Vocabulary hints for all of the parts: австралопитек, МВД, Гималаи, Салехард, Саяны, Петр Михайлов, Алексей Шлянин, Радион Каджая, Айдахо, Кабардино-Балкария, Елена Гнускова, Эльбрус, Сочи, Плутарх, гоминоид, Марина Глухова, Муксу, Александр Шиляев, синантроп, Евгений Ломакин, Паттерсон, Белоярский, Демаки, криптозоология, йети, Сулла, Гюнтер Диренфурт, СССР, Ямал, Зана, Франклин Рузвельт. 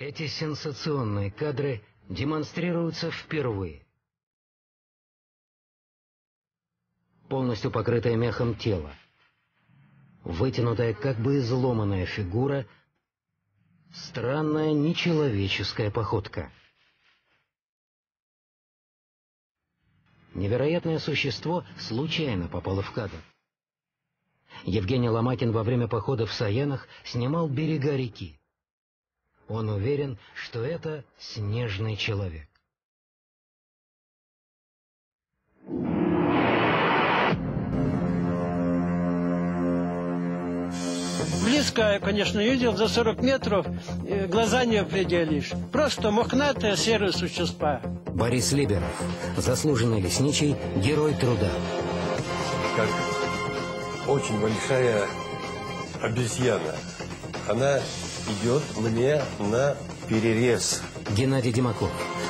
Эти сенсационные кадры демонстрируются впервые. Полностью покрытое мехом тело, вытянутая, как бы изломанная фигура, странная нечеловеческая походка. Невероятное существо случайно попало в кадр. Евгений Ломакин во время похода в Саянах снимал берега реки. Он уверен, что это снежный человек. Близко, конечно, видел, за 40 метров, глаза не определишь. Просто мохнатые серые существа. Борис Либеров, заслуженный лесничий, герой труда. Как очень большая обезьяна. Она идет мне на перерез. Геннадий Демаков,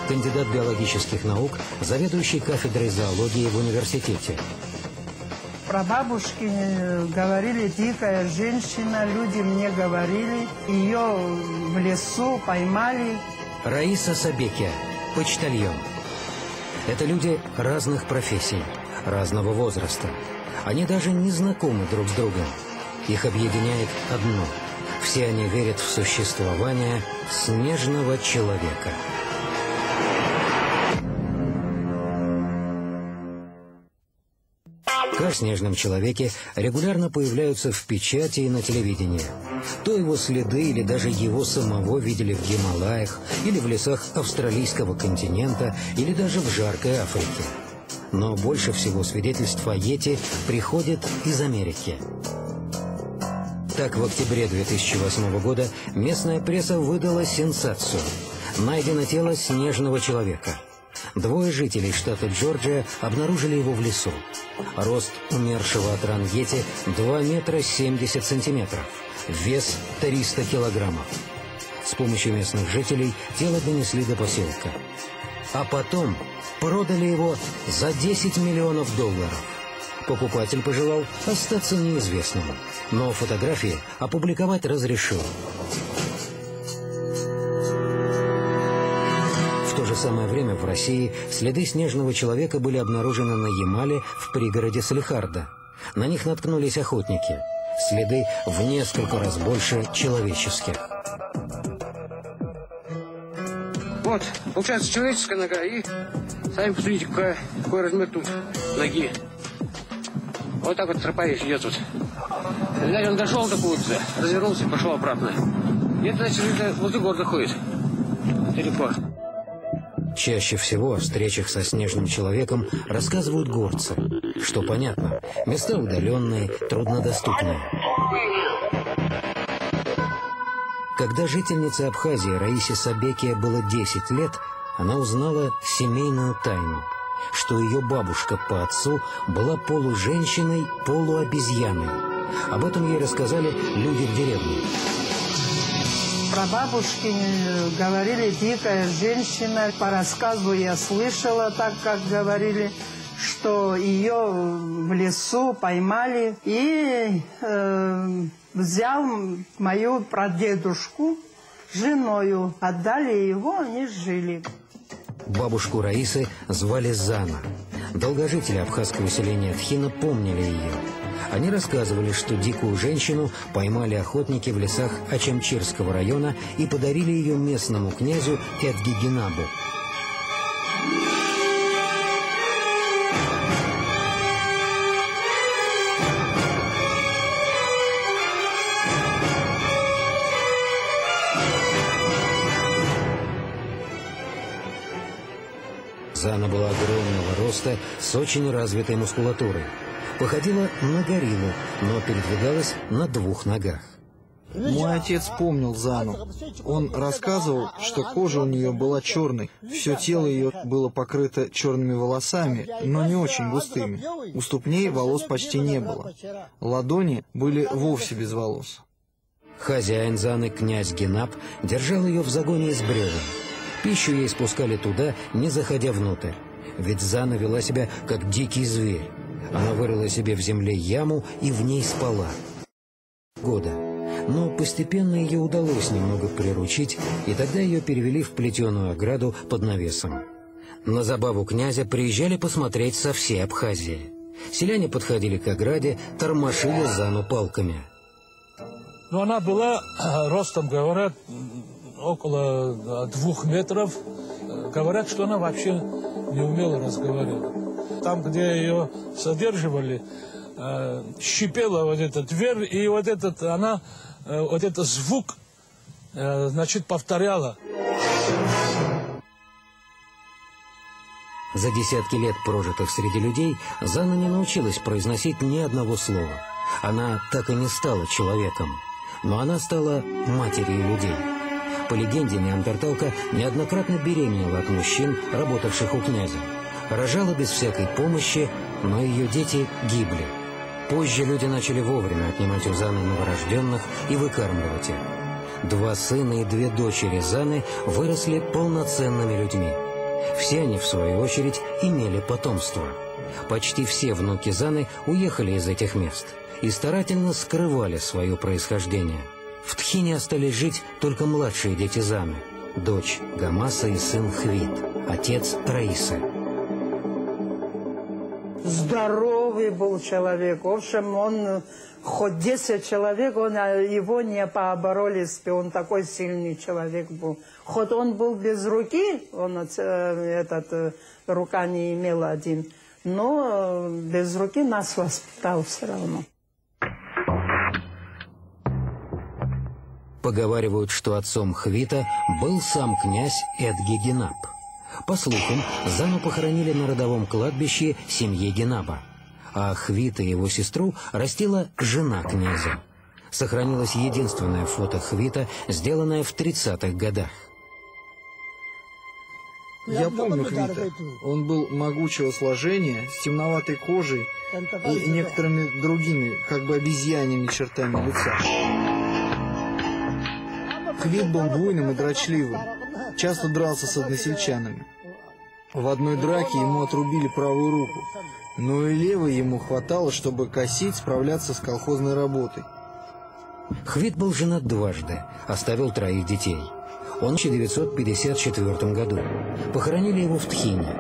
кандидат биологических наук, заведующий кафедрой зоологии в университете. Прабабушки говорили, дикая женщина, люди мне говорили, ее в лесу поймали. Раиса Сабекия, почтальон. Это люди разных профессий, разного возраста. Они даже не знакомы друг с другом. Их объединяет одно. Все они верят в существование снежного человека. О снежном человеке регулярно появляются в печати и на телевидении. То его следы или даже его самого видели в Гималаях, или в лесах австралийского континента, или даже в жаркой Африке. Но больше всего свидетельств о Йети приходит из Америки. Так, в октябре 2008 года местная пресса выдала сенсацию. Найдено тело снежного человека. Двое жителей штата Джорджия обнаружили его в лесу. Рост умершего от ран Йети 2 метра 70 сантиметров. Вес 300 килограммов. С помощью местных жителей тело донесли до поселка. А потом продали его за 10 миллионов долларов. Покупатель пожелал остаться неизвестным, но фотографии опубликовать разрешил. В то же самое время в России следы снежного человека были обнаружены на Ямале в пригороде Салехарда. На них наткнулись охотники. Следы в несколько раз больше человеческих. Вот, получается человеческая нога, и сами посмотрите, какой размер тут ноги. Вот так вот тропа идет тут. Знаете, он дошел до куда-то, развернулся и пошел обратно. И это значит, что возле города ходит. Телепорт. Чаще всего о встречах со снежным человеком рассказывают горцы, что понятно, места удаленные, труднодоступные. Когда жительнице Абхазии Раисе Сабекия было 10 лет, она узнала семейную тайну, что ее бабушка по отцу была полуженщиной, полуобезьяной. Об этом ей рассказали люди в деревне. Прабабушки говорили, дикая женщина, по рассказу я слышала, так как говорили, что ее в лесу поймали. И взял мою прадедушку женою, отдали его, они жили. Бабушку Раисы звали Зана. Долгожители абхазского селения Тхина помнили ее. Они рассказывали, что дикую женщину поймали охотники в лесах Ачамчирского района и подарили ее местному князю Эдги Генабу. Зана была огромного роста, с очень развитой мускулатурой. Походила на гориллу, но передвигалась на двух ногах. Мой отец помнил Зану. Он рассказывал, что кожа у нее была черной, все тело ее было покрыто черными волосами, но не очень густыми. У ступней волос почти не было. Ладони были вовсе без волос. Хозяин Заны, князь Генаб, держал ее в загоне из бревен. Пищу ей спускали туда, не заходя внутрь. Ведь Зана вела себя как дикий зверь. Она вырыла себе в земле яму и в ней спала. Года. но постепенно ее удалось немного приручить, и тогда ее перевели в плетеную ограду под навесом. На забаву князя приезжали посмотреть со всей Абхазии. Селяне подходили к ограде, тормошили Зану палками. Но она была ростом, говорят, около 2 метров. Говорят, что она вообще не умела разговаривать. Там, где ее содерживали, щипела вот эта дверь, и вот этот, она, вот этот звук, значит, повторяла. За десятки лет, прожитых среди людей, Зана не научилась произносить ни одного слова. Она так и не стала человеком, но она стала матерью людей. По легенде, неандерталка неоднократно беременела от мужчин, работавших у князя. Рожала без всякой помощи, но ее дети гибли. Позже люди начали вовремя отнимать у Заны новорожденных и выкармливать их. 2 сына и 2 дочери Заны выросли полноценными людьми. Все они, в свою очередь, имели потомство. Почти все внуки Заны уехали из этих мест и старательно скрывали свое происхождение. В Тхине остались жить только младшие дети Заны, дочь Гамаса и сын Хвит, отец Раисы. Здоровый был человек. В общем, он хоть 10 человек, его не побороли, он такой сильный человек был. Хоть он был без руки, он рука не имел один, но без руки нас воспитал все равно. Поговаривают, что отцом Хвита был сам князь Эдги Генаб. По слухам, Зану похоронили на родовом кладбище семьи Генаба, а Хвита и его сестру растила жена князя. Сохранилось единственное фото Хвита, сделанное в 30-х годах. Я помню Хвита. Он был могучего сложения, с темноватой кожей и некоторыми другими, как бы обезьянными чертами лица. Хвит был буйным и дрочливым. Часто дрался с односельчанами. В одной драке ему отрубили правую руку, но и левой ему хватало, чтобы косить, справляться с колхозной работой. Хвит был женат 2-ды, оставил 3 детей. Он в 1954 году. Похоронили его в Тхине.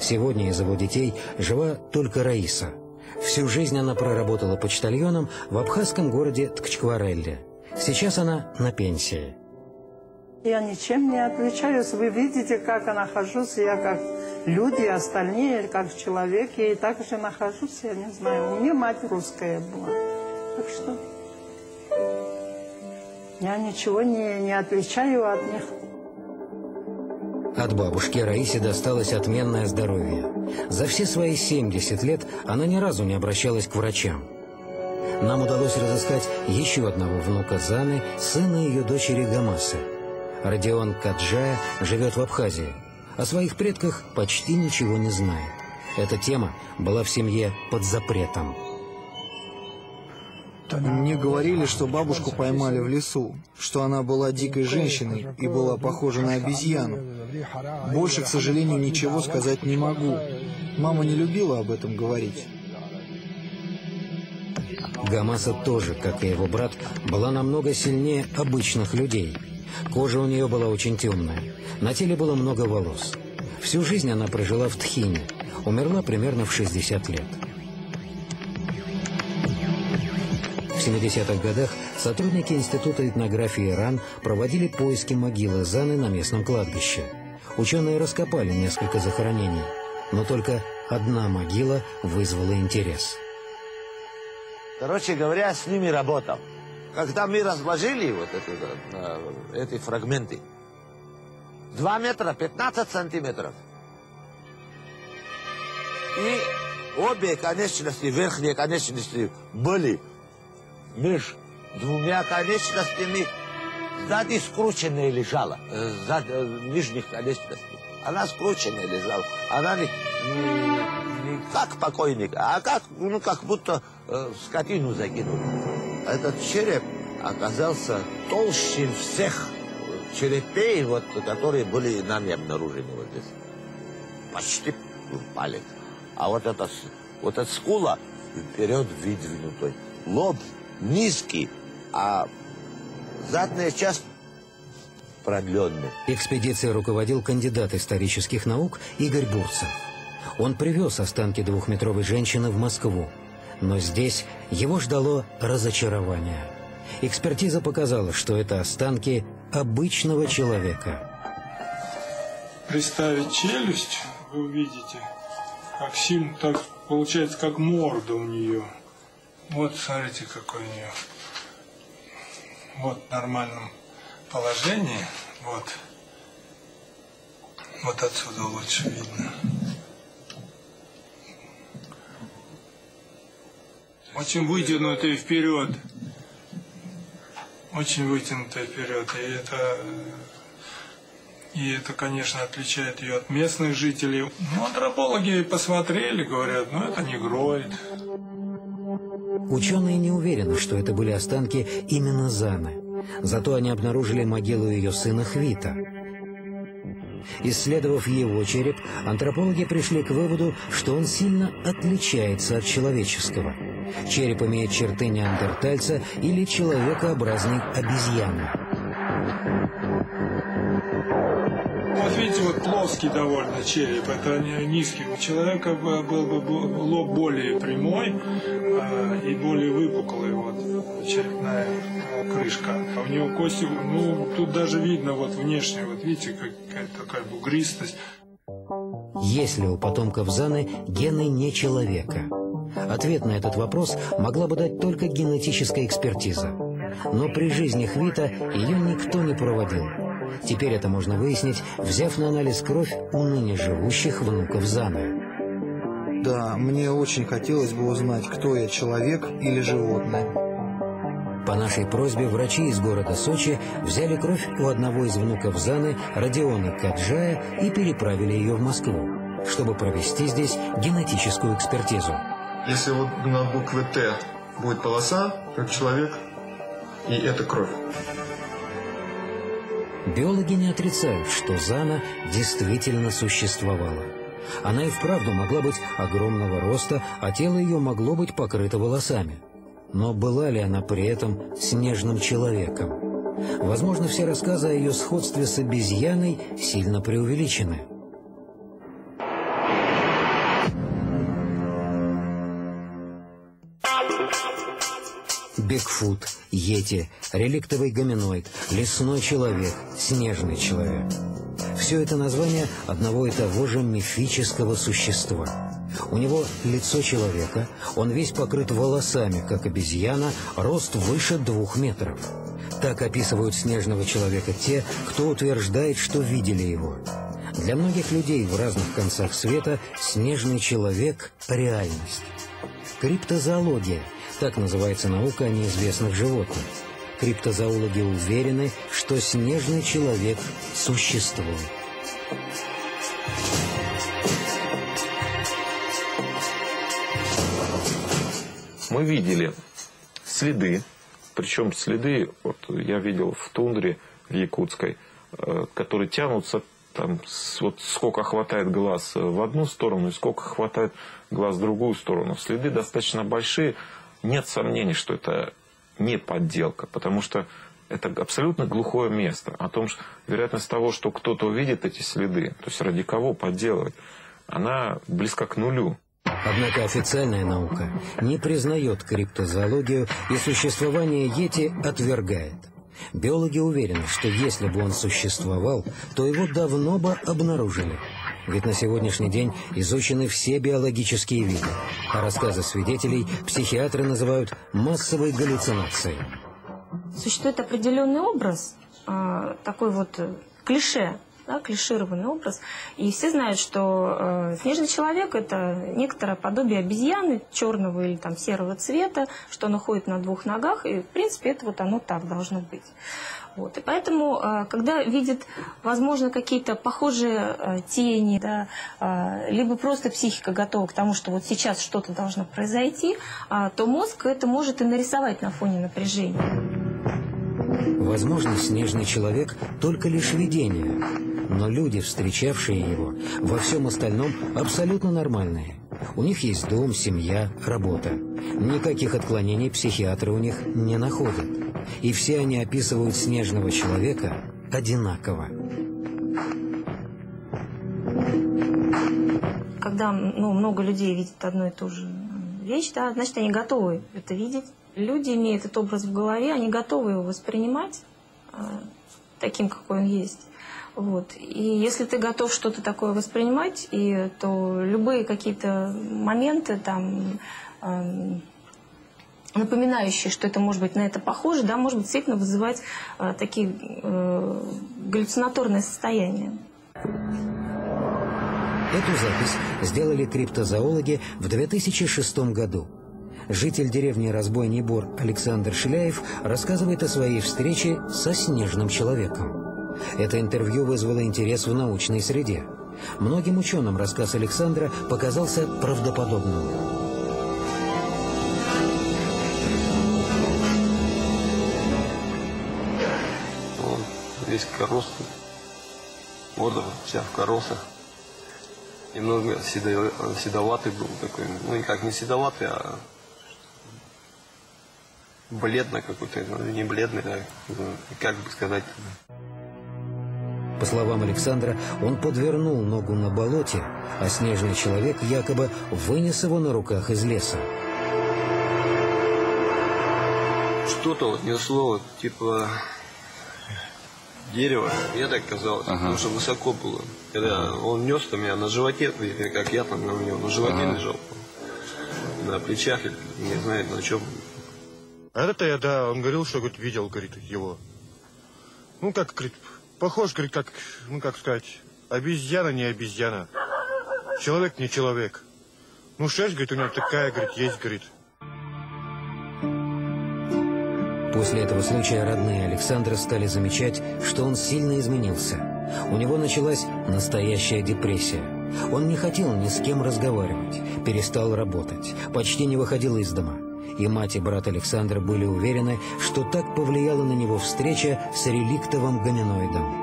Сегодня из его детей жива только Раиса. Всю жизнь она проработала почтальоном в абхазском городе Ткчкварелле. Сейчас она на пенсии. Я ничем не отличаюсь. Вы видите, как я нахожусь. Я как люди, остальные как человек. Я и так же нахожусь, я не знаю. У меня мать русская была. Так что я ничего не отличаю от них. От бабушки Раисе досталось отменное здоровье. За все свои 70 лет она ни разу не обращалась к врачам. Нам удалось разыскать еще одного внука Заны, сына ее дочери Гамасы. Радион Каджая живет в Абхазии. О своих предках почти ничего не знает. Эта тема была в семье под запретом. Мне говорили, что бабушку поймали в лесу, что она была дикой женщиной и была похожа на обезьяну. Больше, к сожалению, ничего сказать не могу. Мама не любила об этом говорить. Гамаса тоже, как и его брат, была намного сильнее обычных людей. Кожа у нее была очень темная, на теле было много волос. Всю жизнь она прожила в Тхине, умерла примерно в 60 лет. В 70-х годах сотрудники Института этнографии РАН проводили поиски могилы Заны на местном кладбище. Ученые раскопали несколько захоронений, но только одна могила вызвала интерес. Короче говоря, с ними работал. Когда мы разложили вот эти фрагменты, 2 метра 15 сантиметров. И обе конечности, верхние конечности были между 2 конечностями, сзади скрученная лежала, нижних конечностей. Она скрученная лежала, она не как покойник, а как, ну, как будто скотину закинули. Этот череп оказался толще всех черепей, вот, которые были нами обнаружены вот здесь. Почти палец. А вот эта скула вперед выдвинутой. Лоб низкий, а задная часть продленная. Экспедицией руководил кандидат исторических наук Игорь Бурцев. Он привез останки двухметровой женщины в Москву. Но здесь его ждало разочарование. Экспертиза показала, что это останки обычного человека. Приставить челюсть, вы увидите, как сильно, так получается, как морда у нее. Вот, смотрите, какой у нее. Вот в нормальном положении, вот. Вот отсюда лучше видно. Очень вытянутый вперед. Очень вытянутый вперед. И это, конечно, отличает ее от местных жителей. Ну, антропологи посмотрели, говорят, ну это негроид. Ученые не уверены, что это были останки именно Заны. Зато они обнаружили могилу ее сына Хвита. Исследовав его череп, антропологи пришли к выводу, что он сильно отличается от человеческого. Череп имеет черты неандертальца или человекообразной обезьяны. Вот видите, вот плоский довольно череп, это низкий. У человека был бы лоб более прямой и более выпуклый, вот черепная крышка. А у него кости, ну тут даже видно вот внешне, вот видите, какая-то такая бугристость. Есть ли у потомков Заны гены не человека? Ответ на этот вопрос могла бы дать только генетическая экспертиза. Но при жизни Хвита ее никто не проводил. Теперь это можно выяснить, взяв на анализ кровь у ныне живущих внуков Заны. Да, мне очень хотелось бы узнать, кто я, человек или животное. По нашей просьбе врачи из города Сочи взяли кровь у одного из внуков Заны, Радиона Каджая, и переправили ее в Москву, чтобы провести здесь генетическую экспертизу. Если вот на букве «Т» будет полоса, как человек, и это кровь. Биологи не отрицают, что Зана действительно существовала. Она и вправду могла быть огромного роста, а тело ее могло быть покрыто волосами. Но была ли она при этом снежным человеком? Возможно, все рассказы о ее сходстве с обезьяной сильно преувеличены. Бигфут, йети, реликтовый гоминоид, лесной человек, снежный человек. Все это название одного и того же мифического существа. У него лицо человека, он весь покрыт волосами, как обезьяна, рост выше 2 метров. Так описывают снежного человека те, кто утверждает, что видели его. Для многих людей в разных концах света снежный человек – реальность. Криптозоология. Так называется наука о неизвестных животных. Криптозоологи уверены, что снежный человек существует. Мы видели следы, причем следы, вот я видел в тундре якутской, которые тянутся там, вот сколько хватает глаз в одну сторону и сколько хватает глаз в другую сторону. Следы достаточно большие. Нет сомнений, что это не подделка, потому что это абсолютно глухое место. О том, что вероятность того, что кто-то увидит эти следы, то есть ради кого подделывать, она близка к нулю. Однако официальная наука не признает криптозоологию и существование йети отвергает. Биологи уверены, что если бы он существовал, то его давно бы обнаружили. Ведь на сегодняшний день изучены все биологические виды. А рассказы свидетелей психиатры называют массовой галлюцинацией. Существует определенный образ, такой вот клише, да, клишированный образ. И все знают, что снежный человек – это некоторое подобие обезьяны черного или там серого цвета, что оно ходит на 2 ногах, и в принципе это вот оно так должно быть. Вот. И поэтому, когда видят, возможно, какие-то похожие тени, да, либо просто психика готова к тому, что вот сейчас что-то должно произойти, то мозг это может и нарисовать на фоне напряжения. Возможно, снежный человек только лишь видение, но люди, встречавшие его, во всем остальном абсолютно нормальные. У них есть дом, семья, работа. Никаких отклонений психиатры у них не находят. и все они описывают снежного человека одинаково. Когда много людей видит одну и ту же вещь, да, значит, они готовы это видеть. Люди имеют этот образ в голове, они готовы его воспринимать таким, какой он есть. Вот. И если ты готов что-то такое воспринимать, то любые какие-то моменты, там, напоминающие, что это может быть на это похоже, да, может быть, действительно вызывать такие галлюцинаторные состояния. Эту запись сделали криптозоологи в 2006 году. Житель деревни Разбойный Бор Александр Шиляев рассказывает о своей встрече со снежным человеком. Это интервью вызвало интерес в научной среде. Многим ученым рассказ Александра показался правдоподобным. Он весь коростный, морда вся в коросах. Немного седоватый был такой, ну никак не седоватый, а бледно какой-то, не бледный, а как бы сказать. По словам Александра, он подвернул ногу на болоте, а снежный человек якобы вынес его на руках из леса. Что-то вот несло, вот, типа дерево, мне так казалось, потому что высоко было. Когда он нес, то меня на животе, как я там у него на животе лежал, на плечах, не знаю, на чем. А это я, да, он говорил, что, говорит, видел, говорит, его. Ну, как, говорит, похож, говорит, как, ну, как сказать, обезьяна не обезьяна, человек не человек. Ну, шерсть, говорит, у него такая, говорит, есть, говорит. После этого случая родные Александра стали замечать, что он сильно изменился. У него началась настоящая депрессия. Он не хотел ни с кем разговаривать, перестал работать, почти не выходил из дома. И мать, и брат Александра были уверены, что так повлияла на него встреча с реликтовым гоминоидом.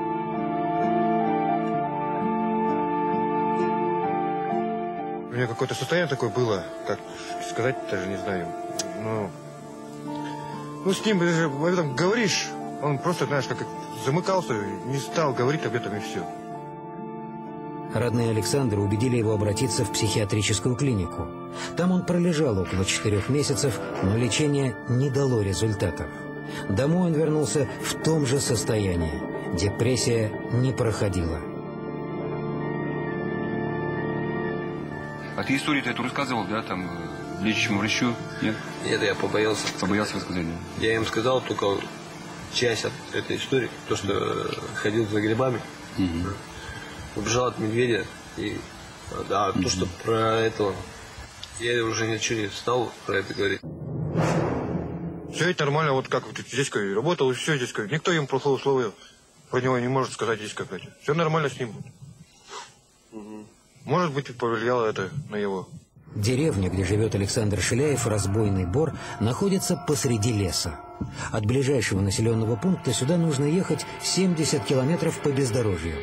У меня какое-то состояние такое было, как сказать, даже не знаю, но... Ну, с ним даже об этом говоришь, он просто, знаешь, как замыкался, не стал говорить об этом и все. Родные Александра убедили его обратиться в психиатрическую клинику. Там он пролежал около 4 месяцев, но лечение не дало результатов. Домой он вернулся в том же состоянии. Депрессия не проходила. А ты историю-то эту рассказывал, да, там... лечащему врачу? Нет? Нет, я побоялся. Побоялся рассказать. Я им сказал только часть от этой истории, то, что ходил за грибами, убежал от медведя, и да, то, что про этого, я уже ничего не стал про это говорить. Все это нормально, вот как вот здесь работал, и все здесь, никто им плохого слова про него не может сказать здесь как-то. Все нормально с ним. Может быть, повлияло это на его. Деревня, где живет Александр Шиляев, Разбойный Бор, находится посреди леса. От ближайшего населенного пункта сюда нужно ехать 70 километров по бездорожью.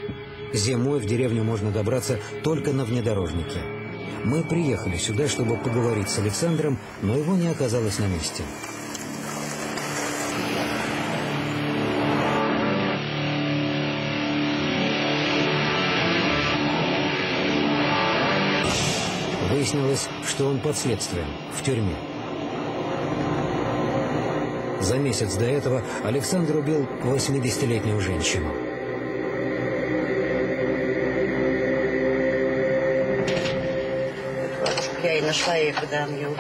Зимой в деревню можно добраться только на внедорожнике. Мы приехали сюда, чтобы поговорить с Александром, но его не оказалось на месте. Выяснилось, что он под следствием, в тюрьме. За месяц до этого Александр убил 80-летнюю женщину. Я и нашла ее, когда он ее убил.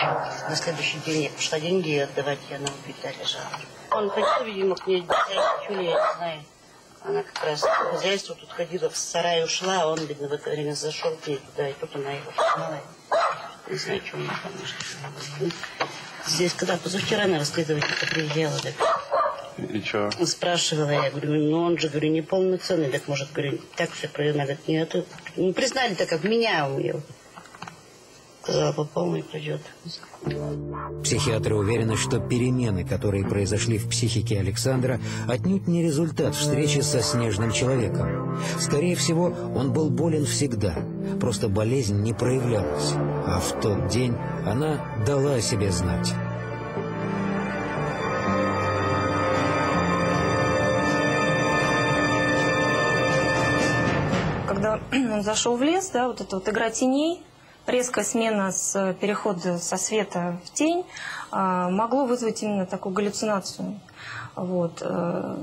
На следующий день я пошла деньги отдавать, и она убита лежала. Он ходил, видимо, к ней, я не знаю. Она как раз по хозяйству тут ходила, в сарай ушла, а он, видно, в это время зашел к ней туда, и тут она его поймала. Не знаю, что у меня, конечно. Здесь, когда позавчера она рассказывает, это приезжала, так... И что? Спрашивала я, говорю, ну он же, говорю, не полноценный, так может, говорю, так все проверено, говорит, нет, не признали так, как меня убил. Сказала, по полной придет. Психиатры уверены, что перемены, которые произошли в психике Александра, отнюдь не результат встречи со снежным человеком. Скорее всего, он был болен всегда, просто болезнь не проявлялась. А в тот день она дала о себе знать. когда он зашел в лес, да, вот эта вот игра теней, резкая смена с перехода со света в тень могло вызвать именно такую галлюцинацию. Вот. То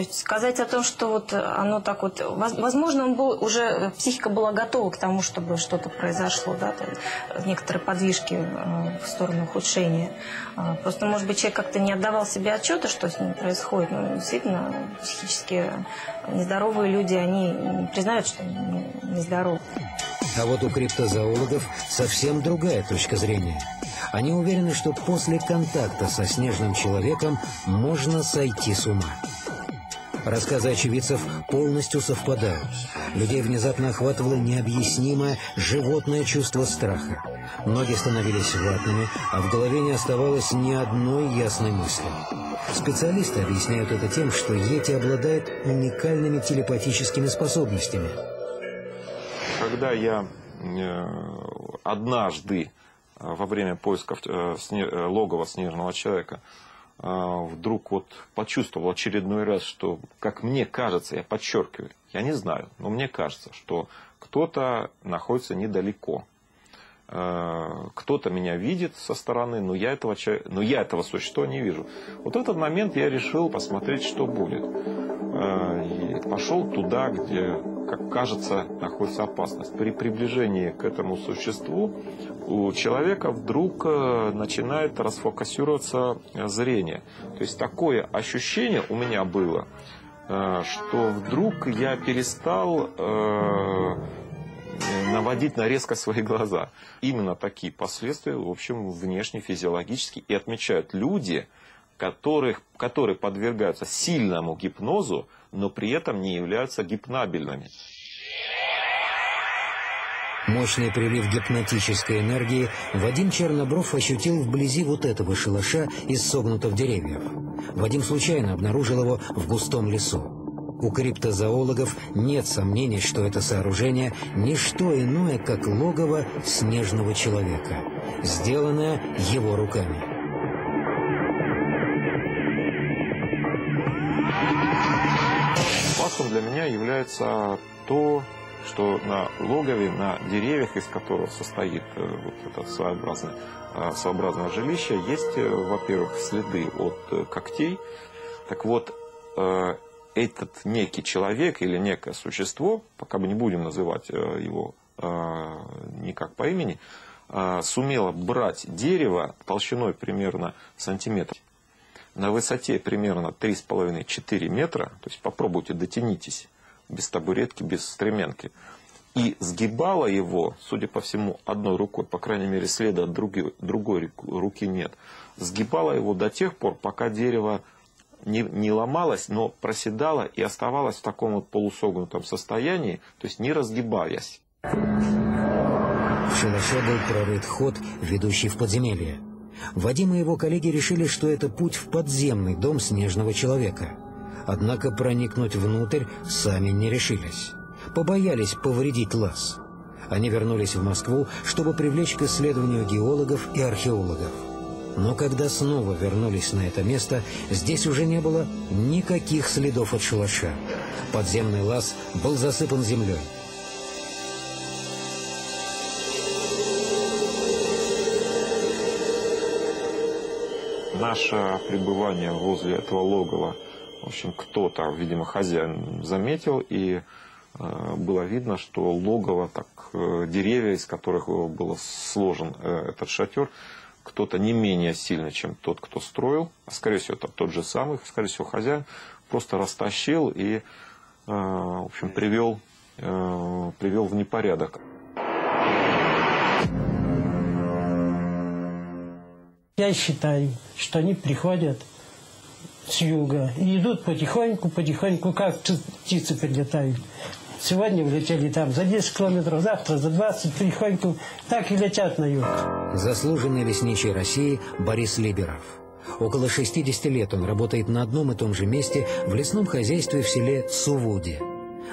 есть сказать о том, что вот оно так вот... Возможно, он был уже, психика была готова к тому, чтобы что-то произошло, да, там, некоторые подвижки в сторону ухудшения. Просто, может быть, человек как-то не отдавал себе отчета, что с ним происходит. Но действительно, психически нездоровые люди, они признают, что они нездоровы. А вот у криптозоологов совсем другая точка зрения. Они уверены, что после контакта со снежным человеком можно сойти с ума. Рассказы очевидцев полностью совпадают. Людей внезапно охватывало необъяснимое животное чувство страха. Ноги становились ватными, а в голове не оставалось ни одной ясной мысли. Специалисты объясняют это тем, что йети обладают уникальными телепатическими способностями. Когда я однажды во время поисков логова снежного человека вдруг вот почувствовал очередной раз, что, как мне кажется, я подчеркиваю, я не знаю, но мне кажется, что кто-то находится недалеко. Кто-то меня видит со стороны, но я этого существа не вижу. Вот в этот момент я решил посмотреть, что будет. И пошел туда, где, как кажется, находится опасность. При приближении к этому существу у человека вдруг начинает расфокусироваться зрение. То есть такое ощущение у меня было, что вдруг я перестал наводить на резко свои глаза. Именно такие последствия, в общем, внешне физиологически и отмечают люди, которые подвергаются сильному гипнозу, но при этом не являются гипнабельными. Мощный прилив гипнотической энергии Вадим Чернобров ощутил вблизи вот этого шалаша из согнутых деревьев. Вадим случайно обнаружил его в густом лесу. У криптозоологов нет сомнений, что это сооружение – ничто иное, как логово снежного человека, сделанное его руками. Фактом для меня является то, что на логове, на деревьях, из которых состоит вот это своеобразное жилище, есть, во-первых, следы от когтей. Так вот, этот некий человек или некое существо, пока мы не будем называть его никак по имени, сумело брать дерево толщиной примерно сантиметр, на высоте примерно 3,5-4 метра, то есть попробуйте дотянитесь, без табуретки, без стремянки, и сгибало его, судя по всему, одной рукой, по крайней мере следа от другой руки нет, сгибало его до тех пор, пока дерево не ломалась, но проседала и оставалась в таком вот полусогнутом состоянии, то есть не разгибаясь. В шалаше был прорыт ход, ведущий в подземелье. Вадим и его коллеги решили, что это путь в подземный дом снежного человека. Однако проникнуть внутрь сами не решились. Побоялись повредить лаз. Они вернулись в Москву, чтобы привлечь к исследованию геологов и археологов. Но когда снова вернулись на это место, здесь уже не было никаких следов от шалаша. Подземный лаз был засыпан землей. Наше пребывание возле этого логова, в общем, кто-то, видимо, хозяин, заметил, и было видно, что логово, так, деревья, из которых был сложен этот шатер, кто-то не менее сильный, чем тот, кто строил, скорее всего, это тот же самый, скорее всего, хозяин, просто растащил и, в общем, привел в непорядок. Я считаю, что они приходят с юга и идут потихоньку, как птицы прилетают. Сегодня улетели там за 10 километров, завтра за 20, потихоньку так и летят на юг. Заслуженный лесничий России Борис Либеров. Около 60 лет он работает на одном и том же месте в лесном хозяйстве в селе Сувуди.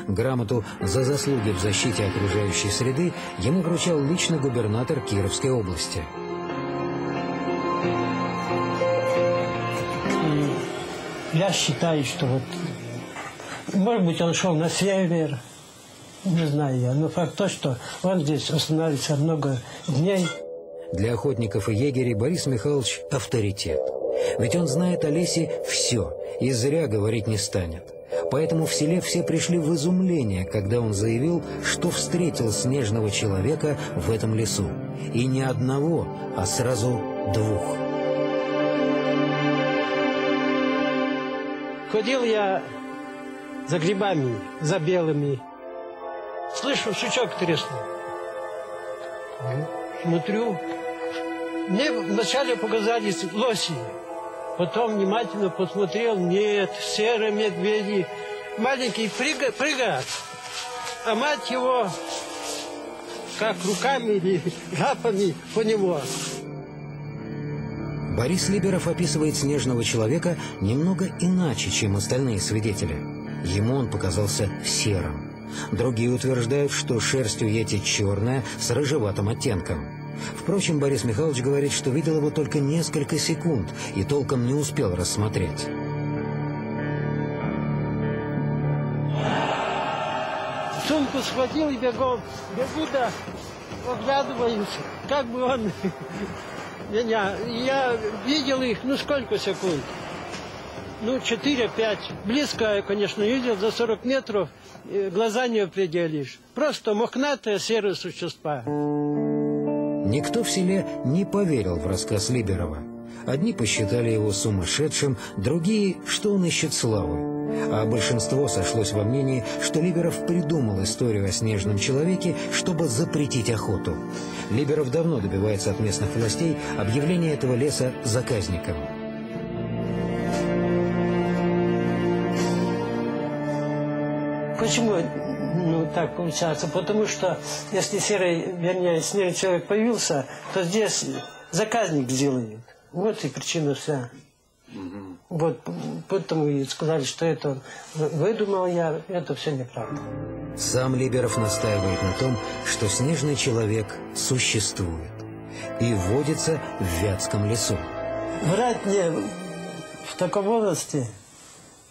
Грамоту за заслуги в защите окружающей среды ему вручал лично губернатор Кировской области. Я считаю, что вот, может быть, он шел на север, не знаю я, но факт то, что он здесь останавливается много дней. Для охотников и егерей Борис Михайлович – авторитет. Ведь он знает о лесе все и зря говорить не станет. Поэтому в селе все пришли в изумление, когда он заявил, что встретил снежного человека в этом лесу. И не одного, а сразу двух. Ходил я за грибами, за белыми. Слышу, сучок треснул. Смотрю. Мне вначале показались лоси. Потом внимательно посмотрел, нет, серые медведи. Маленький прыгает, а мать его как руками или лапами по нему. Борис Либеров описывает снежного человека немного иначе, чем остальные свидетели. Ему он показался серым. Другие утверждают, что шерсть у йети черная с рыжеватым оттенком. Впрочем, Борис Михайлович говорит, что видел его только несколько секунд и толком не успел рассмотреть. Сумку схватил и бегом. Бегу, да, оглядываюсь, как бы он меня... Я видел их, ну, сколько секунд? Ну, 4-5. Близко, конечно, видел, за 40 метров. Глаза не определишь. Просто мохнатые серые существа. Никто в селе не поверил в рассказ Либерова. Одни посчитали его сумасшедшим, другие, что он ищет славы. А большинство сошлось во мнении, что Либеров придумал историю о снежном человеке, чтобы запретить охоту. Либеров давно добивается от местных властей объявления этого леса заказником. Почему? Ну, так получается, потому что если снежный человек появился, то здесь заказник делает. Вот и причина вся. Вот поэтому и сказали, что это выдумал я, это все неправда. Сам Либеров настаивает на том, что снежный человек существует и водится в Вятском лесу. Врать мне в таком возрасте,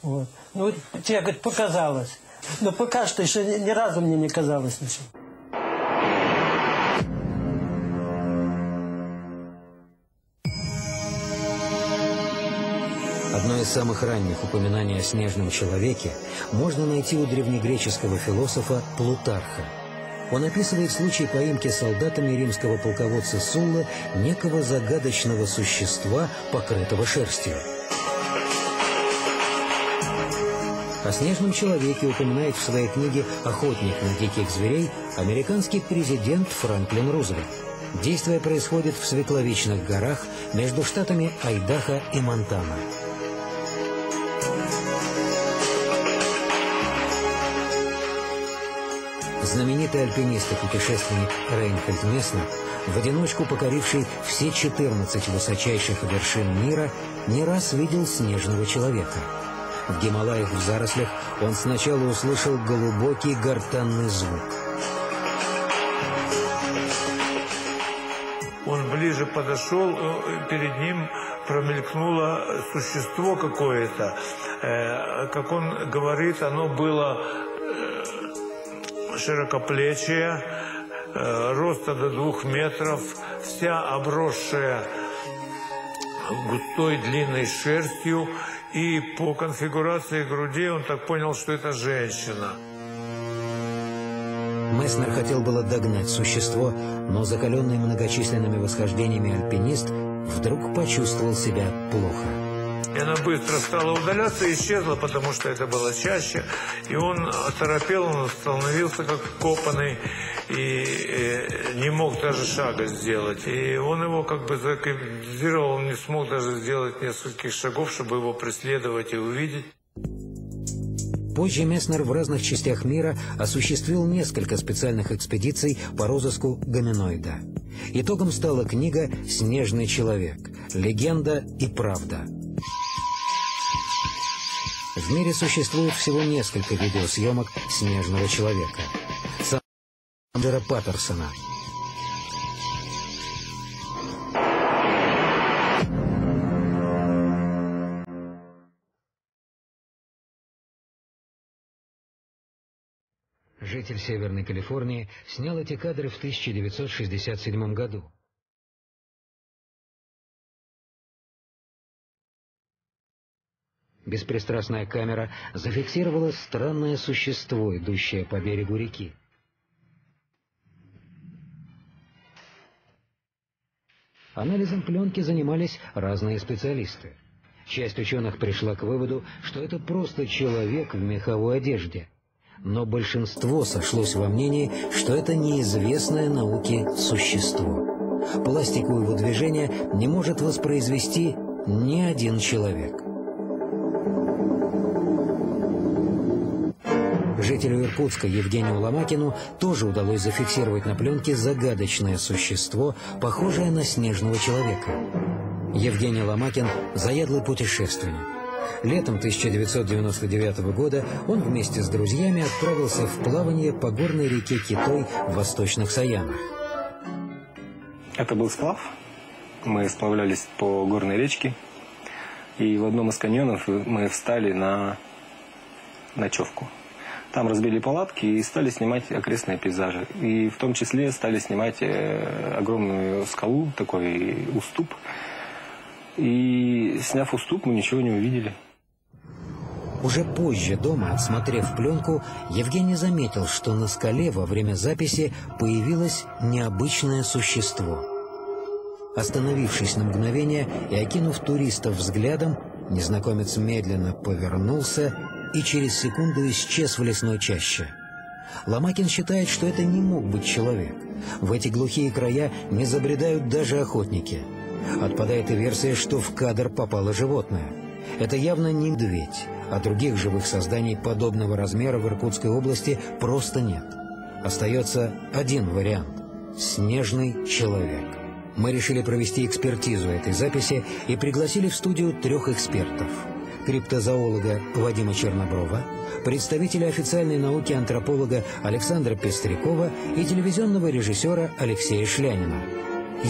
вот. Ну, тебе, говорит, показалось. Но пока что еще ни разу мне не казалось ничего. Одно из самых ранних упоминаний о снежном человеке можно найти у древнегреческого философа Плутарха. Он описывает случай поимки солдатами римского полководца Суллы некого загадочного существа, покрытого шерстью. О снежном человеке упоминает в своей книге «Охотник на диких зверей» американский президент Франклин Рузвельт. Действие происходит в Свекловичных горах между штатами Айдахо и Монтана. Знаменитый альпинист и путешественник Рейнхольд Месснер, в одиночку покоривший все 14 высочайших вершин мира, не раз видел снежного человека. В Гималаях в зарослях он сначала услышал глубокий гортанный звук. Он ближе подошел, перед ним промелькнуло существо какое-то. Как он говорит, оно было широкоплечие, роста до 2 метров, вся обросшая густой длинной шерстью. И по конфигурации груди он так понял, что это женщина. Месснер хотел было догнать существо, но закаленный многочисленными восхождениями альпинист вдруг почувствовал себя плохо. И она быстро стала удаляться и исчезла, потому что это было чаще. И он оторопел, он остановился как вкопанный и не мог даже шага сделать. И он его как бы загипнотизировал, он не смог даже сделать нескольких шагов, чтобы его преследовать и увидеть. Позже Месснер в разных частях мира осуществил несколько специальных экспедиций по розыску гоминоида. Итогом стала книга «Снежный человек. Легенда и правда». В мире существует всего несколько видеосъемок снежного человека. Паттерсона. житель Северной Калифорнии, снял эти кадры в 1967 году. Беспристрастная камера зафиксировала странное существо, идущее по берегу реки. Анализом пленки занимались разные специалисты. Часть ученых пришла к выводу, что это просто человек в меховой одежде. Но большинство сошлось во мнении, что это неизвестное науке существо. Пластику его движения не может воспроизвести ни один человек. Жителю Иркутска Евгению Ломакину тоже удалось зафиксировать на пленке загадочное существо, похожее на снежного человека. Евгений Ломакин – заядлый путешественник. Летом 1999 года он вместе с друзьями отправился в плавание по горной реке Китой в восточных Саянах. Это был сплав. Мы сплавлялись по горной речке. И в одном из каньонов мы встали на ночевку. Там разбили палатки и стали снимать окрестные пейзажи. И в том числе стали снимать огромную скалу, такой уступ. И сняв уступ, мы ничего не увидели. Уже позже дома, отсмотрев пленку, Евгений заметил, что на скале во время записи появилось необычное существо. Остановившись на мгновение и окинув туристов взглядом, незнакомец медленно повернулся и через секунду исчез в лесной чаще. Ломакин считает, что это не мог быть человек. В эти глухие края не забредают даже охотники. Отпадает и версия, что в кадр попало животное. Это явно не медведь, а других живых созданий подобного размера в Иркутской области просто нет. Остается один вариант – снежный человек. Мы решили провести экспертизу этой записи и пригласили в студию трех экспертов. Криптозоолога Вадима Черноброва, представителя официальной науки антрополога Александра Пестрякова и телевизионного режиссера Алексея Шлянина.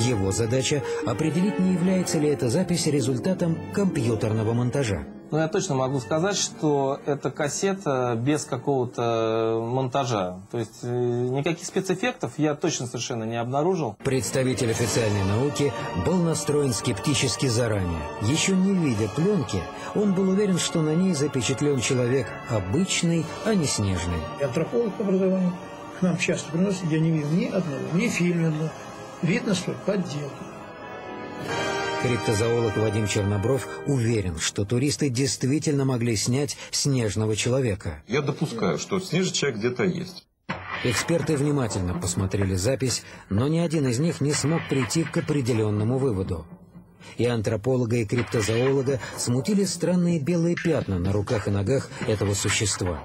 Его задача – определить, не является ли эта запись результатом компьютерного монтажа. Ну, я точно могу сказать, что это кассета без какого-то монтажа. То есть никаких спецэффектов я точно совершенно не обнаружил. Представитель официальной науки был настроен скептически заранее. Еще не видя пленки, он был уверен, что на ней запечатлен человек обычный, а не снежный. Я антрополог по образованию, к нам часто приносят, я не видел ни одного, ни фильма, видно, что подделка. Криптозоолог Вадим Чернобров уверен, что туристы действительно могли снять снежного человека. Я допускаю, что снежный человек где-то есть. Эксперты внимательно посмотрели запись, но ни один из них не смог прийти к определенному выводу. И антрополога, и криптозоолога смутили странные белые пятна на руках и ногах этого существа.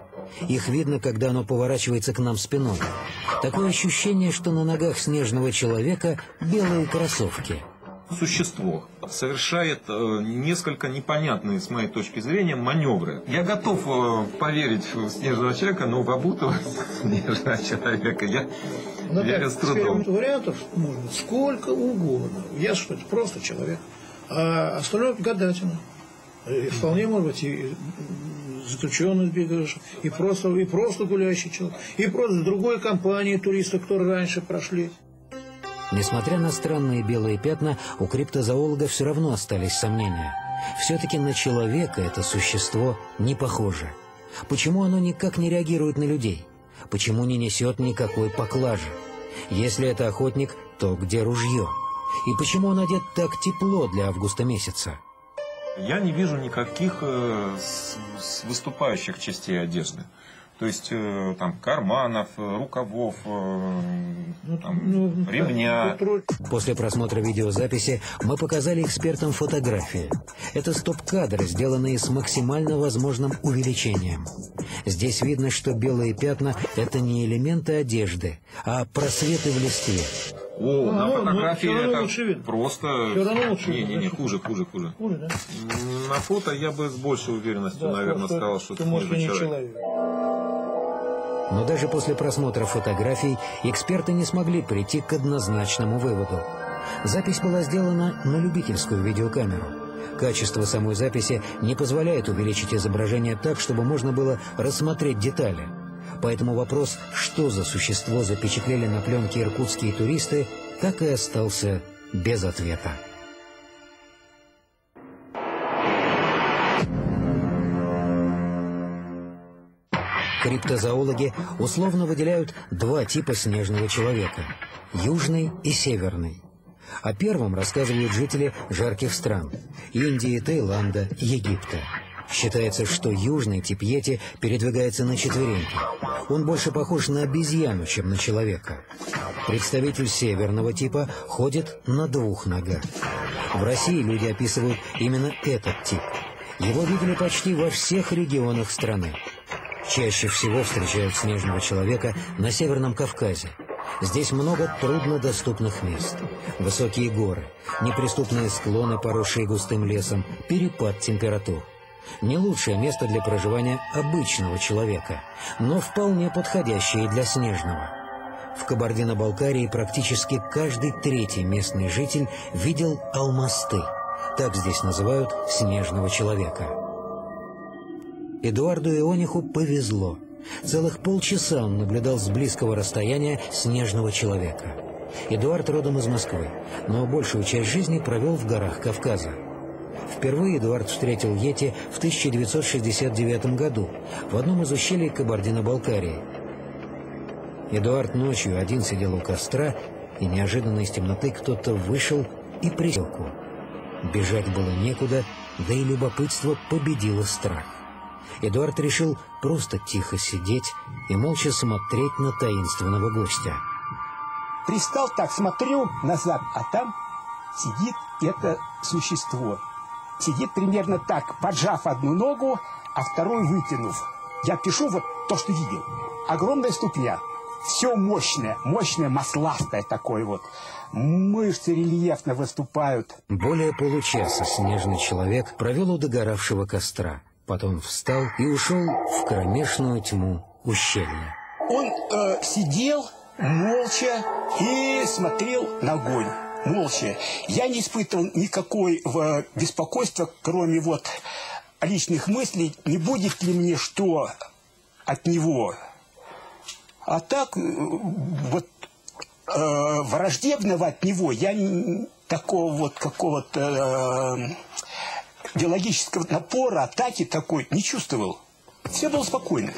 Их видно, когда оно поворачивается к нам спиной. Такое ощущение, что на ногах снежного человека белые кроссовки. Существо совершает несколько непонятные, с моей точки зрения, маневры. Я готов поверить в снежного человека, но в обутого снежного человека я верю с трудом. Вариантов может быть сколько угодно. Я что-то просто человек. А остальное гадательно. Вполне может быть и заключенный бегаешь, и просто гуляющий человек, и просто с другой компанией туристов, которые раньше прошли. Несмотря на странные белые пятна, у криптозоолога все равно остались сомнения. Все-таки на человека это существо не похоже. Почему оно никак не реагирует на людей? Почему не несет никакой поклажи? Если это охотник, то где ружье? И почему он одет так тепло для августа месяца? Я не вижу никаких выступающих частей одежды. То есть там карманов, рукавов, там, ремня. После просмотра видеозаписи мы показали экспертам фотографии. Это стоп-кадры, сделанные с максимально возможным увеличением. Здесь видно, что белые пятна – это не элементы одежды, а просветы в листве. О, на фотографии это просто... Не, хуже. Да? На фото я бы с большей уверенностью, да, наверное, сказал, что это снежный человек. Но даже после просмотра фотографий эксперты не смогли прийти к однозначному выводу. Запись была сделана на любительскую видеокамеру. Качество самой записи не позволяет увеличить изображение так, чтобы можно было рассмотреть детали. Поэтому вопрос, что за существо запечатлели на пленке иркутские туристы, так и остался без ответа. Криптозоологи условно выделяют два типа снежного человека – южный и северный. О первом рассказывают жители жарких стран – Индии, Таиланда, Египта. Считается, что южный тип йети передвигается на четвереньки. Он больше похож на обезьяну, чем на человека. Представитель северного типа ходит на двух ногах. В России люди описывают именно этот тип. Его видели почти во всех регионах страны. Чаще всего встречают снежного человека на Северном Кавказе. Здесь много труднодоступных мест. Высокие горы, неприступные склоны, поросшие густым лесом, перепад температур. Не лучшее место для проживания обычного человека, но вполне подходящее для снежного. В Кабардино-Балкарии практически каждый третий местный житель видел алмасты. Так здесь называют снежного человека. Эдуарду Эониху повезло. Целых полчаса он наблюдал с близкого расстояния снежного человека. Эдуард родом из Москвы, но большую часть жизни провел в горах Кавказа. Впервые Эдуард встретил йети в 1969 году в одном из ущелий Кабардино-Балкарии. Эдуард ночью один сидел у костра, и неожиданно из темноты кто-то вышел и присеку. Бежать было некуда, да и любопытство победило страх. Эдуард решил просто тихо сидеть и молча смотреть на таинственного гостя. Пристал так, смотрю назад, а там сидит это существо. Сидит примерно так, поджав одну ногу, а вторую вытянув. Я пишу вот то, что видел. Огромная ступня. Все мощное, масластое такое вот. Мышцы рельефно выступают. Более получаса снежный человек провел у догоравшего костра. Потом встал и ушел в кромешную тьму ущелья. Он сидел молча и смотрел на огонь. Молча. Я не испытывал никакого беспокойства, кроме вот личных мыслей, не будет ли мне что от него. А так, вот враждебного от него я такого вот какого-то биологического напора, атаки такой не чувствовал. Все было спокойно.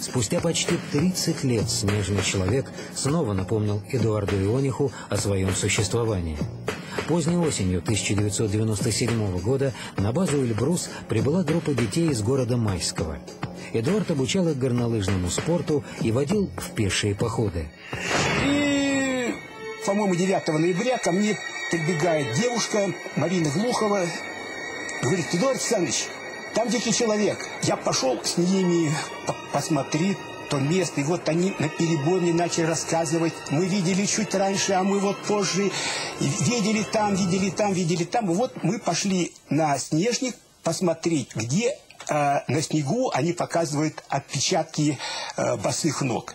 Спустя почти 30 лет снежный человек снова напомнил Эдуарду Эониху о своем существовании. Поздней осенью 1997 года на базу Эльбрус прибыла группа детей из города Майского. Эдуард обучал их горнолыжному спорту и водил в пешие походы. И, по-моему, 9 ноября ко мне прибегает девушка Марина Глухова. Говорит: Эдуард Александрович, там дикий человек. Я пошел с ними посмотреть то место. И вот они наперебой мне начали рассказывать. Мы видели чуть раньше, а мы вот позже. Видели там, видели там, видели там. И вот мы пошли на снежник посмотреть, где на снегу они показывают отпечатки босых ног.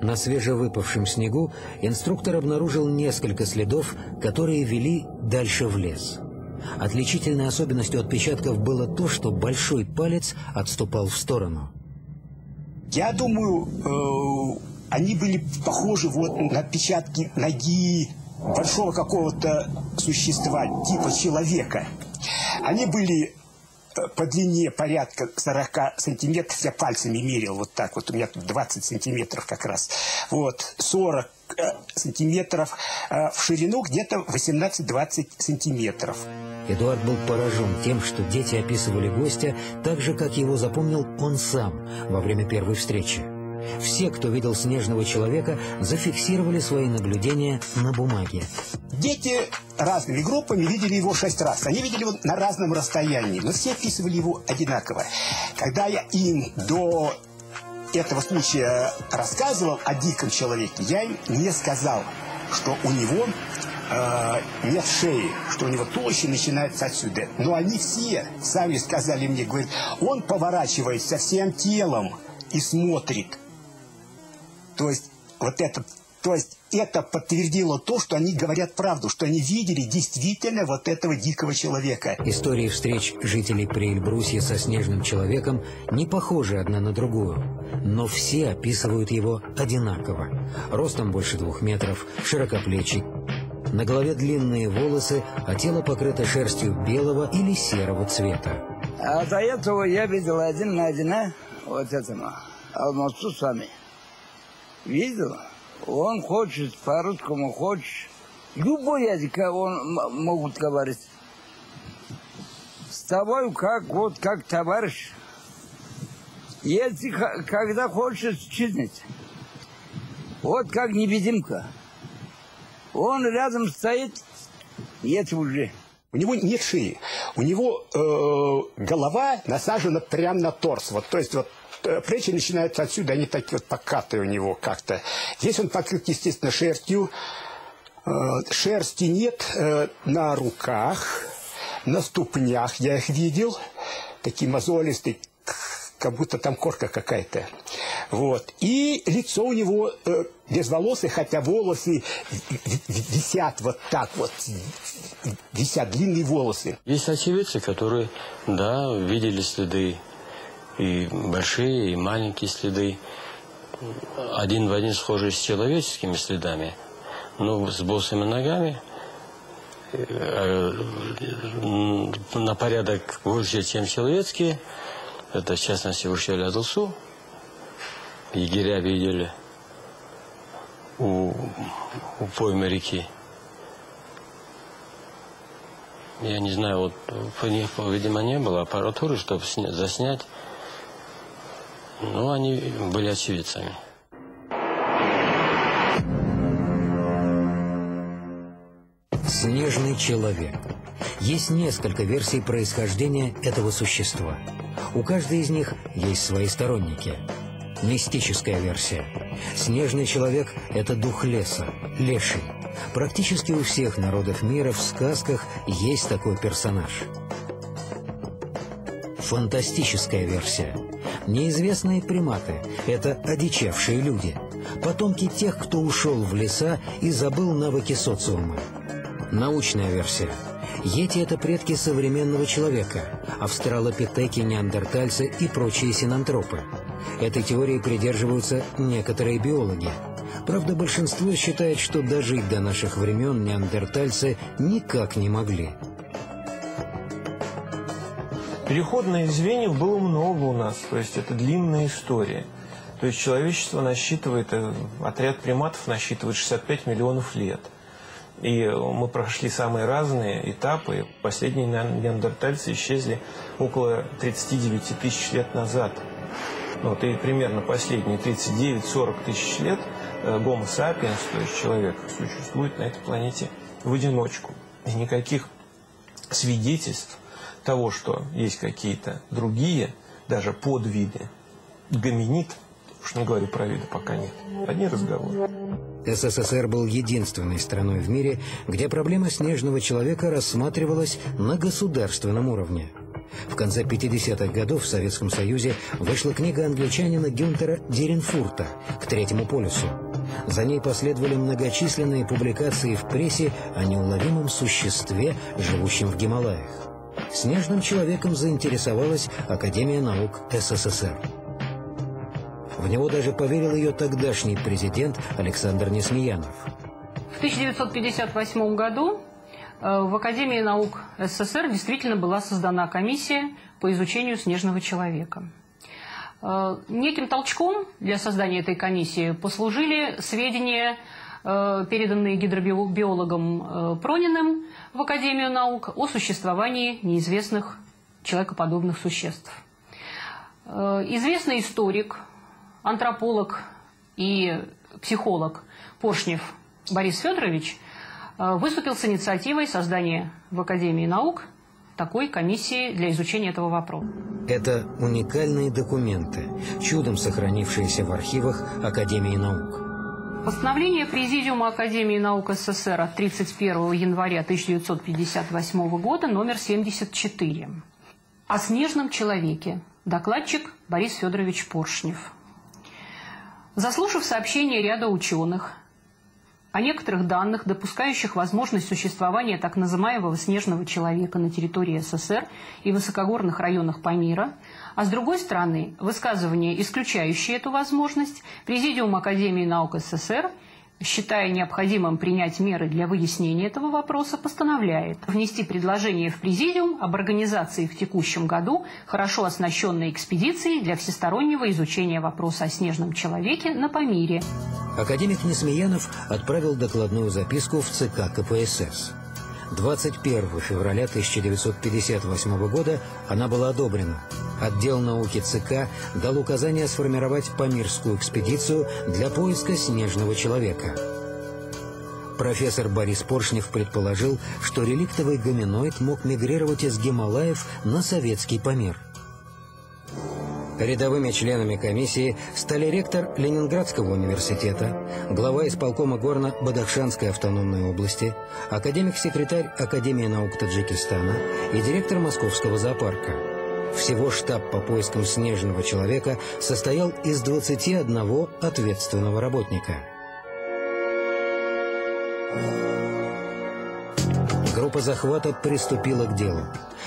На свежевыпавшем снегу инструктор обнаружил несколько следов, которые вели дальше в лес. Отличительной особенностью отпечатков было то, что большой палец отступал в сторону. Я думаю, они были похожи вот на отпечатки ноги большого какого-то существа, типа человека. Они были по длине порядка 40 сантиметров, я пальцами мерил вот так вот, у меня тут 20 сантиметров как раз, вот, 40 сантиметров в ширину, где-то 18-20 сантиметров. Эдуард был поражен тем, что дети описывали гостя так же, как его запомнил он сам во время первой встречи. Все, кто видел снежного человека, зафиксировали свои наблюдения на бумаге. Дети разными группами видели его 6 раз. Они видели его на разном расстоянии, но все описывали его одинаково. Когда я им до этого случая рассказывал о диком человеке, я им не сказал, что у него нет шеи, что у него туловище начинается отсюда. Но они все сами сказали мне, говорят, он поворачивается всем телом и смотрит. То есть вот этот То есть это подтвердило то, что они говорят правду, что они видели действительно вот этого дикого человека. Истории встреч жителей Приэльбрусья со снежным человеком не похожи одна на другую, но все описывают его одинаково. Ростом больше 2 метров, широкоплечий. На голове длинные волосы, а тело покрыто шерстью белого или серого цвета. А до этого я видел один на один вот этому алмазу сами. Видел? Он хочет, по-русскому хочет. Любой язык он могут говорить. С тобой как, вот, как товарищ. Если когда хочет, чизнет. Вот как невидимка. Он рядом стоит, нет уже. У него нет шеи. У него голова насажена прямо на торс. Вот, то есть вот плечи начинаются отсюда, они такие вот покатые у него как-то. Здесь он покрыт, естественно, шерстью. Шерсти нет на руках, на ступнях. Я их видел. Такие мозолистые, как будто там корка какая-то. Вот. И лицо у него без волос, хотя волосы висят вот так вот, висят длинные волосы. Есть очевидцы, которые, да, видели следы, и большие, и маленькие следы, один в один схожие с человеческими следами, но с босыми ногами, на порядок больше, чем человеческие, это в частности в Ущелье-Адылсу. Егеря видели у поймы реки. Я не знаю, вот у них, видимо, не было аппаратуры, чтобы заснять. Но они были очевидцами. Снежный человек. Есть несколько версий происхождения этого существа. У каждой из них есть свои сторонники. Мистическая версия. Снежный человек – это дух леса, леший. Практически у всех народов мира в сказках есть такой персонаж. Фантастическая версия. Неизвестные приматы – это одичавшие люди, потомки тех, кто ушел в леса и забыл навыки социума. Научная версия. Йети – это предки современного человека, австралопитеки, неандертальцы и прочие синантропы. Этой теории придерживаются некоторые биологи. Правда, большинство считает, что дожить до наших времен неандертальцы никак не могли. Переходных звеньев было много у нас, то есть это длинная история. То есть человечество насчитывает, отряд приматов насчитывает 65 миллионов лет. И мы прошли самые разные этапы. Последние неандертальцы исчезли около 39 тысяч лет назад. Вот, и примерно последние 39-40 тысяч лет гомо сапиенс, то есть человек, существует на этой планете в одиночку. И никаких свидетельств того, что есть какие-то другие, даже подвиды гоминид, уж не говорю про виды, пока нет. Одни разговоры. СССР был единственной страной в мире, где проблема снежного человека рассматривалась на государственном уровне. В конце 50-х годов в Советском Союзе вышла книга англичанина Гюнтера Диренфурта «К третьему полюсу». За ней последовали многочисленные публикации в прессе о неуловимом существе, живущем в Гималаях. Снежным человеком заинтересовалась Академия наук СССР. В него даже поверил ее тогдашний президент Александр Несмеянов. В 1958 году в Академии наук СССР действительно была создана комиссия по изучению снежного человека. Неким толчком для создания этой комиссии послужили сведения, переданные гидробиологом Прониным в Академию наук, о существовании неизвестных человекоподобных существ. Известный историк, антрополог и психолог Поршнев Борис Федорович выступил с инициативой создания в Академии наук такой комиссии для изучения этого вопроса. Это уникальные документы, чудом сохранившиеся в архивах Академии наук. Постановление Президиума Академии наук СССР от 31 января 1958 года номер 74. О снежном человеке. Докладчик Борис Федорович Поршнев. Заслушав сообщение ряда ученых, о некоторых данных, допускающих возможность существования так называемого «снежного человека» на территории СССР и высокогорных районах Памира, а с другой стороны, высказывания, исключающие эту возможность, Президиум Академии наук СССР, считая необходимым принять меры для выяснения этого вопроса, постановляет внести предложение в Президиум об организации в текущем году хорошо оснащенной экспедиции для всестороннего изучения вопроса о снежном человеке на Памире. Академик Несмеянов отправил докладную записку в ЦК КПСС. 21 февраля 1958 года она была одобрена. Отдел науки ЦК дал указание сформировать Памирскую экспедицию для поиска снежного человека. Профессор Борис Поршнев предположил, что реликтовый гоминоид мог мигрировать из Гималаев на советский Памир. Рядовыми членами комиссии стали ректор Ленинградского университета, глава исполкома Горно-Бадахшанской автономной области, академик-секретарь Академии наук Таджикистана и директор Московского зоопарка. Всего штаб по поискам снежного человека состоял из 21 ответственного работника. Группа захвата приступила к делу.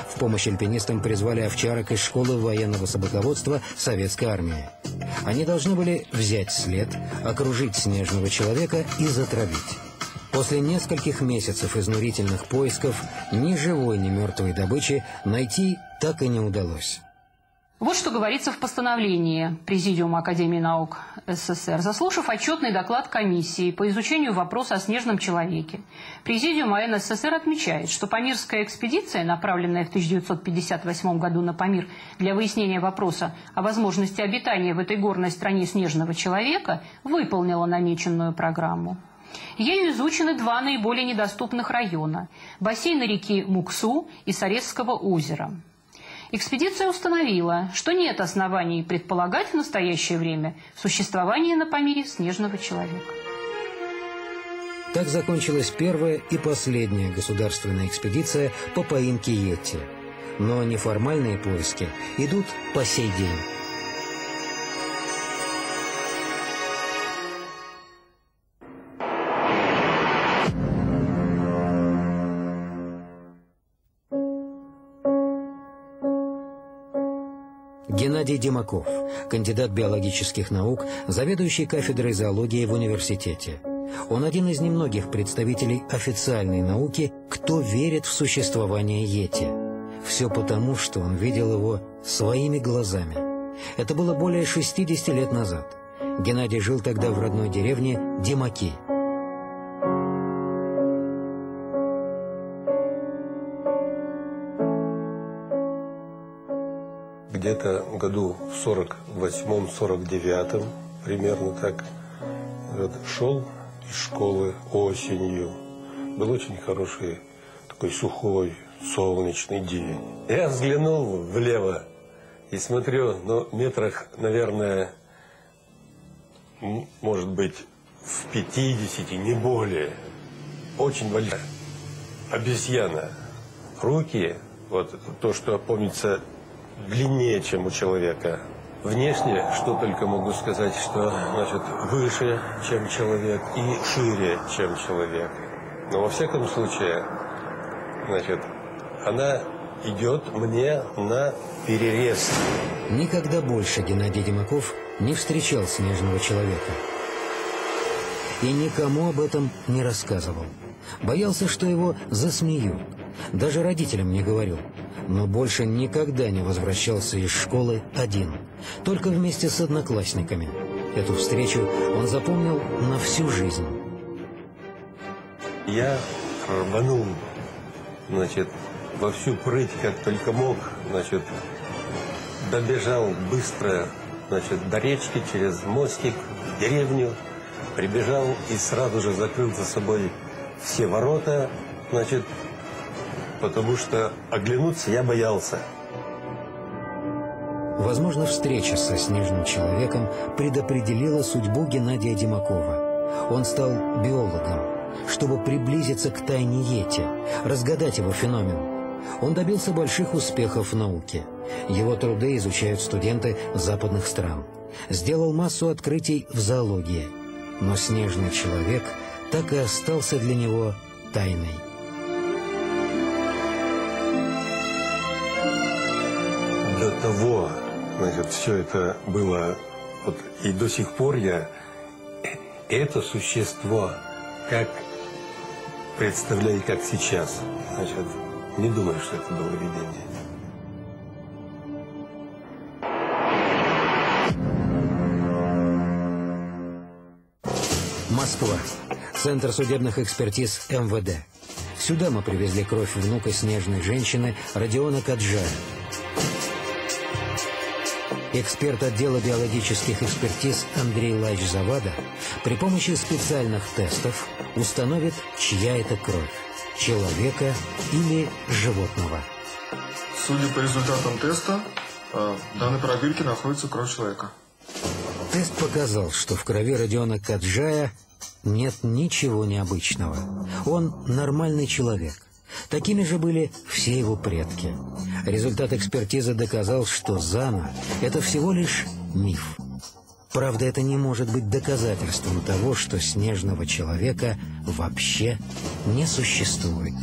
В помощь альпинистам призвали овчарок из школы военного собаководства Советской армии. Они должны были взять след, окружить снежного человека и затравить. После нескольких месяцев изнурительных поисков ни живой, ни мертвой добычи найти так и не удалось. Вот что говорится в постановлении Президиума Академии наук СССР. Заслушав отчетный доклад комиссии по изучению вопроса о снежном человеке, Президиум АН СССР отмечает, что Памирская экспедиция, направленная в 1958 году на Памир для выяснения вопроса о возможности обитания в этой горной стране снежного человека, выполнила намеченную программу. Ею изучены два наиболее недоступных района – бассейны реки Муксу и Саресского озера. Экспедиция установила, что нет оснований предполагать в настоящее время существование на Памире снежного человека. Так закончилась первая и последняя государственная экспедиция по поимке йети. Но неформальные поиски идут по сей день. Геннадий Демаков, кандидат биологических наук, заведующий кафедрой зоологии в университете. Он один из немногих представителей официальной науки, кто верит в существование йети. Все потому, что он видел его своими глазами. Это было более 60 лет назад. Геннадий жил тогда в родной деревне Демаки. Где-то году в 48-49 примерно так шел из школы осенью. Был очень хороший, такой сухой, солнечный день. Я взглянул влево и смотрю, ну, метрах, наверное, может быть, в 50, не более. Очень большая обезьяна. Руки, вот то, что помнится, длиннее, чем у человека. Внешне, что только могу сказать, что, значит, выше, чем человек, и шире, чем человек. Но во всяком случае, значит, она идет мне на перерез. Никогда больше Геннадий Демаков не встречал снежного человека. И никому об этом не рассказывал. Боялся, что его засмеют. Даже родителям не говорил. Но больше никогда не возвращался из школы один, только вместе с одноклассниками. Эту встречу он запомнил на всю жизнь. Я рванул, значит, во всю прыть, как только мог, значит, добежал быстро, значит, до речки, через мостик, в деревню, прибежал и сразу же закрыл за собой все ворота, значит, потому что оглянуться я боялся. Возможно, встреча со снежным человеком предопределила судьбу Геннадия Демакова. Он стал биологом, чтобы приблизиться к тайне йети, разгадать его феномен. Он добился больших успехов в науке. Его труды изучают студенты западных стран. Сделал массу открытий в зоологии. Но снежный человек так и остался для него тайной. До того, значит, все это было, вот, и до сих пор я это существо, как представляю, как сейчас, значит, не думаю, что это было видение. Москва. Центр судебных экспертиз МВД. Сюда мы привезли кровь внука снежной женщины Радиона Каджая. Эксперт отдела биологических экспертиз Андрей Лач Завада при помощи специальных тестов установит, чья это кровь – человека или животного. Судя по результатам теста, в данной пробирке находится кровь человека. Тест показал, что в крови Радиона Каджая нет ничего необычного. Он нормальный человек. Такими же были все его предки. Результат экспертизы доказал, что Зана – это всего лишь миф. Правда, это не может быть доказательством того, что снежного человека вообще не существует.